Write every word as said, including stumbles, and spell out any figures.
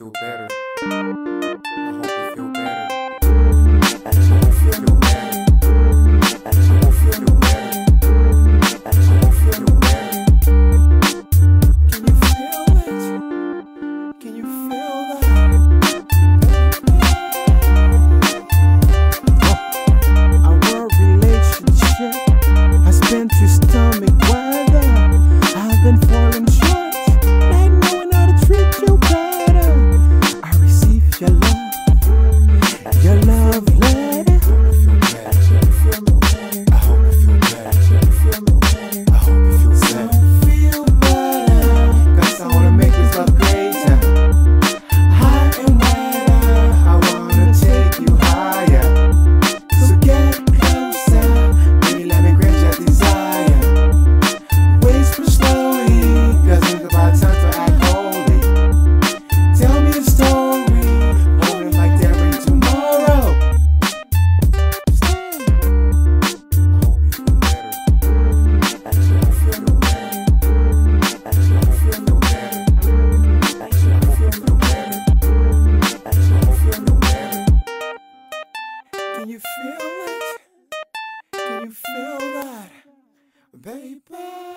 you feel better. I hope you feel better. I hope you feel better. I hope you feel better. I hope you feel better. Can you feel it? Can you feel that? Our relationship has been through stomach weather. I've been falling short, not knowing how to treat you better. I receive your love, your love letter. Can you feel it? Can you feel that, baby?